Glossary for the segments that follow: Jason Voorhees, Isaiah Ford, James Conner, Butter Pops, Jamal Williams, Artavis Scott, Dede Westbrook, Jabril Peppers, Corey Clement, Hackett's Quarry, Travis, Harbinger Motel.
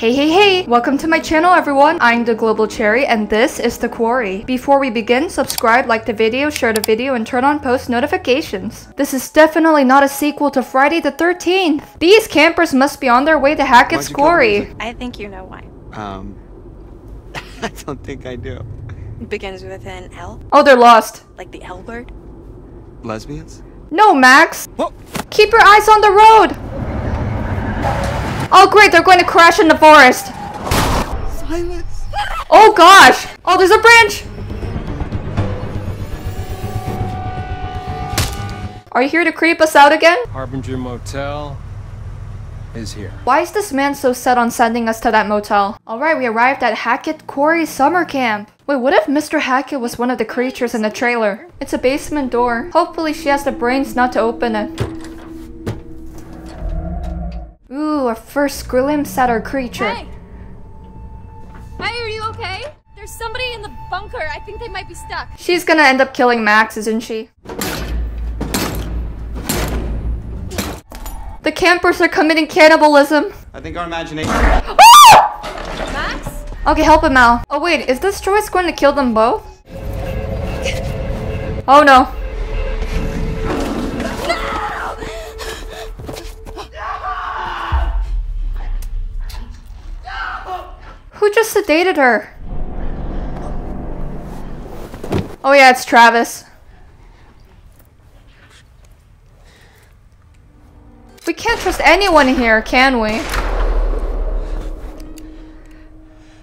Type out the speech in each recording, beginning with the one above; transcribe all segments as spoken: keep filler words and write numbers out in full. Hey hey hey! Welcome to my channel everyone! I'm the Global Cherry and this is The Quarry. Before we begin, subscribe, like the video, share the video, and turn on post notifications. This is definitely not a sequel to Friday the thirteenth! These campers must be on their way to Hackett's Quarry! I think you know why. Um... I don't think I do. It begins with an L. Oh, they're lost! Like the L word? Lesbians? No, Max! What? Keep your eyes on the road! Oh great, they're going to crash in the forest! Silence! Oh gosh! Oh, there's a branch! Are you here to creep us out again? Harbinger Motel is here. Why is this man so set on sending us to that motel? Alright, we arrived at Hackett's Quarry Summer Camp. Wait, what if Mister Hackett was one of the creatures in the trailer? It's a basement door. Hopefully she has the brains not to open it. Ooh, our first glimpse at our creature. Hey! Hey, are you okay? There's somebody in the bunker. I think they might be stuck. She's gonna end up killing Max, isn't she? The campers are committing cannibalism. I think our imagination- Max? Okay, help him out. Oh wait, is this choice going to kill them both? Oh no. Who just sedated her? Oh yeah, it's Travis. We can't trust anyone here, can we?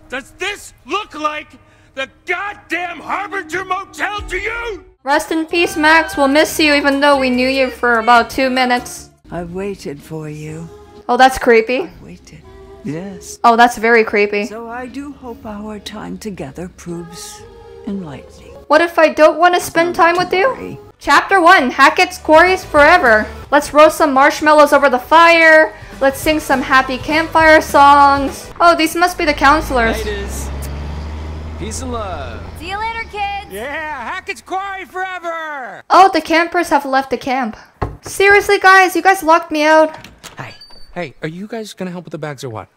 Does this look like the goddamn Harbinger Motel to you? Rest in peace, Max. We'll miss you even though we knew you for about two minutes. I've waited for you. Oh, that's creepy. I've waited. Yes. Oh, that's very creepy. So I do hope our time together proves enlightening. What if I don't want to spend time with you? Chapter one, Hackett's Quarries forever. Let's roast some marshmallows over the fire. Let's sing some happy campfire songs. Oh, these must be the counselors. Ladies. Peace and love. See you later, kids. Yeah, Hackett's Quarry forever. Oh, the campers have left the camp. Seriously, guys, you guys locked me out. Hi. Hey, are you guys gonna help with the bags or what?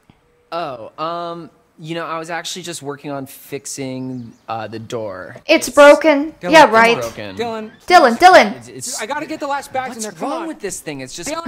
Oh, um, you know, I was actually just working on fixing uh, the door. It's, it's broken. Dylan, yeah, right. It's broken. Dylan. Dylan, Dylan. It's, it's, I gotta get the last bags in there. What's wrong with this thing? It's just... Dylan.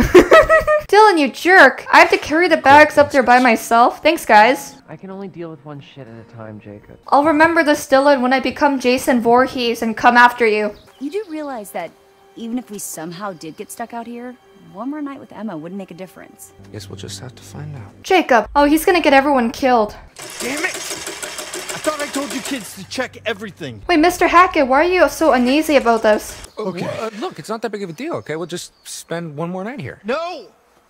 Dylan, you jerk. I have to carry the bags up there by myself. Thanks, guys. I can only deal with one shit at a time, Jacob. I'll remember this, Dylan, when I become Jason Voorhees and come after you. You do realize that even if we somehow did get stuck out here, one more night with Emma wouldn't make a difference. I guess we'll just have to find out. Jacob! Oh, he's gonna get everyone killed. Damn it! I thought I told you kids to check everything. Wait, Mister Hackett, why are you so uneasy about this? Okay. Uh, look, it's not that big of a deal, okay? We'll just spend one more night here. No!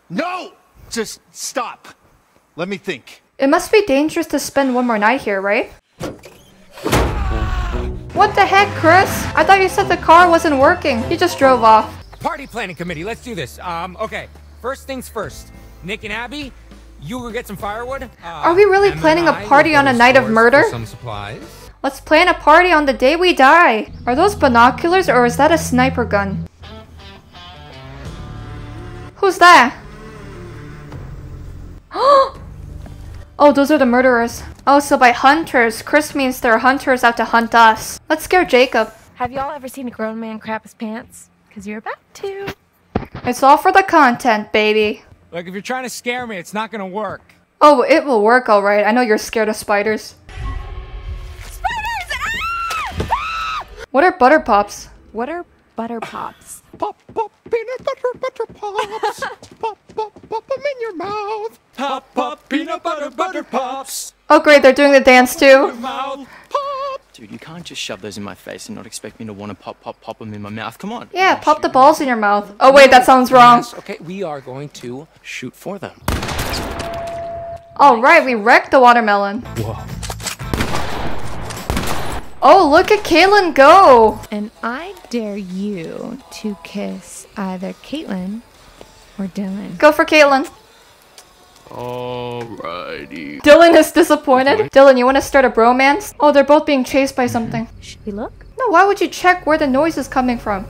No! Just stop. Let me think. It must be dangerous to spend one more night here, right? What the heck, Chris? I thought you said the car wasn't working. You just drove off. Party planning committee, let's do this. Um, okay. First things first. Nick and Abby, you will get some firewood. Uh, Are we really Emma planning a party on a night of murder? Some supplies. Let's plan a party on the day we die. Are those binoculars or is that a sniper gun? Who's that? Oh, those are the murderers. Oh, so by hunters, Chris means there are hunters out to hunt us. Let's scare Jacob. Have y'all ever seen a grown man crap his pants? Because you're about to. It's all for the content, baby. Like, if you're trying to scare me, it's not going to work. Oh, it will work, all right. I know you're scared of spiders. Spiders! Ah! Ah! What are Butter Pops? What are Butter Pops? Pop, pop, peanut butter, butter pops. Pop, pop, pop them in your mouth. Pop, pop, peanut butter, butter pops. Oh, great. They're doing the dance, too. Mouth. Dude, you can't just shove those in my face and not expect me to want to pop, pop, pop them in my mouth. Come on. Yeah, pop the balls in your mouth. Oh, wait, that sounds wrong. Yes, okay, we are going to shoot for them. All right, we wrecked the watermelon. Whoa. Oh, look at Caitlin go. And I dare you to kiss either Caitlin or Dylan. Go for Caitlin. Alrighty. Dylan is disappointed. Dylan, you want to start a bromance? Oh, they're both being chased by something. Should we look? No, why would you check where the noise is coming from?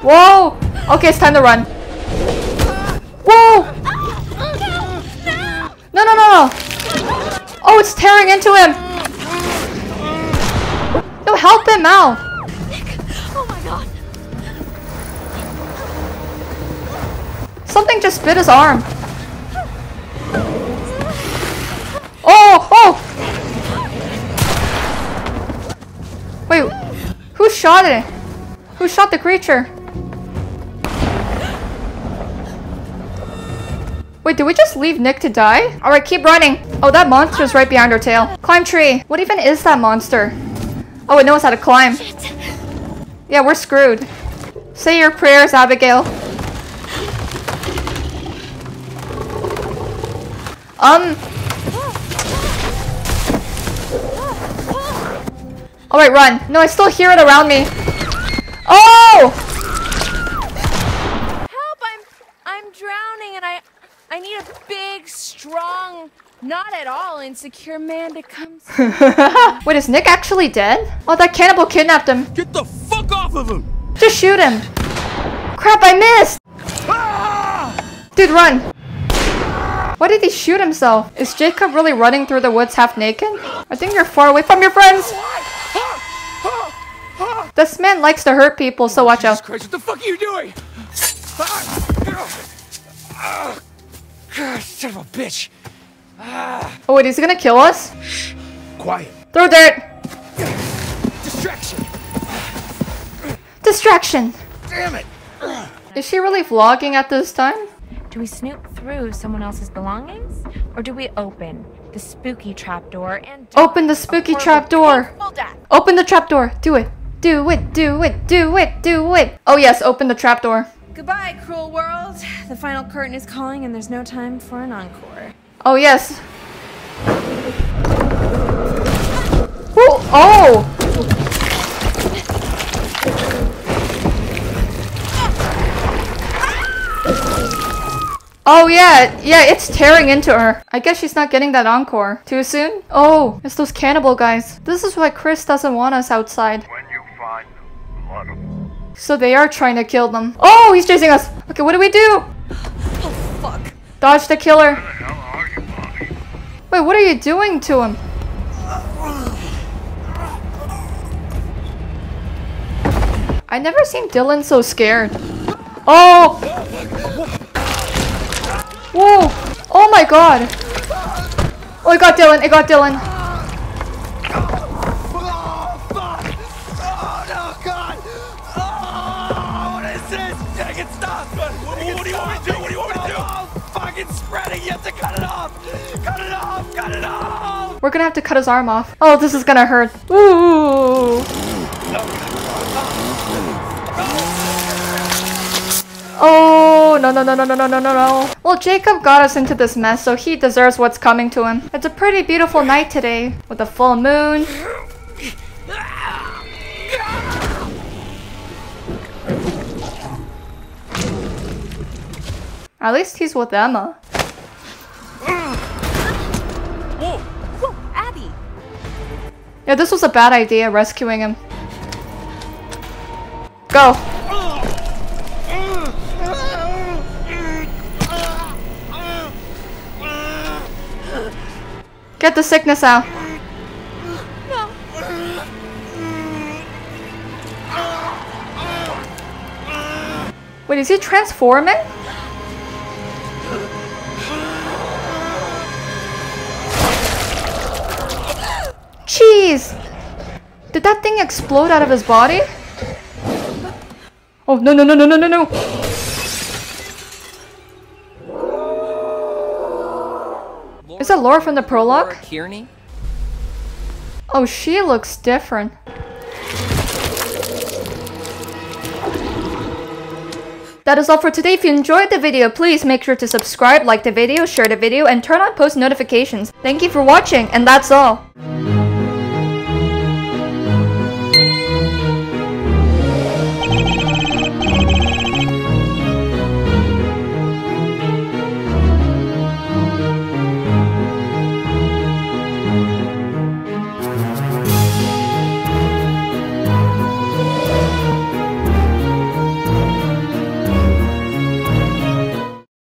Whoa! Okay, it's time to run. Whoa! Oh, no! No! Oh, it's tearing into him! No, help him out! Nick! Oh my god! Something just bit his arm. Oh! Oh! Wait, who shot it? Who shot the creature? Wait, did we just leave Nick to die? Alright, keep running. Oh, that monster's right behind our tail. Climb tree. What even is that monster? Oh, it knows how to climb. Shit. Yeah, we're screwed. Say your prayers, Abigail. Um. Alright, run. No, I still hear it around me. Oh! Help, I'm, I'm drowning and I... I need a big, strong, not at all insecure man to come. Wait, is Nick actually dead? Oh, that cannibal kidnapped him. Get the fuck off of him! Just shoot him. Crap, I missed! Ah! Dude, run. Why did he shoot himself? Is Jacob really running through the woods half naked? I think you're far away from your friends. This man likes to hurt people, so watch out. Jesus Christ, what the fuck are you doing? Ah! Son of a bitch. Ah. Oh wait, is he gonna kill us? Shh. Quiet. Throw dirt. Distraction. Distraction. Damn it. Is she really vlogging at this time? Do we snoop through someone else's belongings? Or do we open the spooky trapdoor and open the spooky trapdoor? Open the trapdoor. Do it. Do it. Do it. Do it. Do it. Oh yes, open the trapdoor. Goodbye, cruel world. The final curtain is calling and there's no time for an encore. Oh, yes. Woo! Oh! Oh, yeah. Yeah, it's tearing into her. I guess she's not getting that encore. Too soon? Oh, it's those cannibal guys. This is why Chris doesn't want us outside. When you find blood of So they are trying to kill them. Oh, he's chasing us. Okay, what do we do? Oh, fuck. Dodge the killer. Where the hell are you, Bobby? Wait, what are you doing to him? I never seen Dylan so scared. Oh! Whoa! Oh my god! Oh, it got Dylan. It got Dylan. We're gonna have to cut his arm off. Oh, this is gonna hurt. Ooh. Oh, no, no, no, no, no, no, no, no. Well, Jacob got us into this mess, so he deserves what's coming to him. It's a pretty beautiful night today with a full moon. At least he's with Emma. Yeah, this was a bad idea, rescuing him. Go! Get the sickness out. No. Wait, is he transforming? Jeez! Did that thing explode out of his body? Oh no no no no no no no! Laura, is that Laura from the prologue? Laura Kearney? Oh, she looks different. That is all for today. If you enjoyed the video, please make sure to subscribe, like the video, share the video, and turn on post notifications. Thank you for watching, and that's all.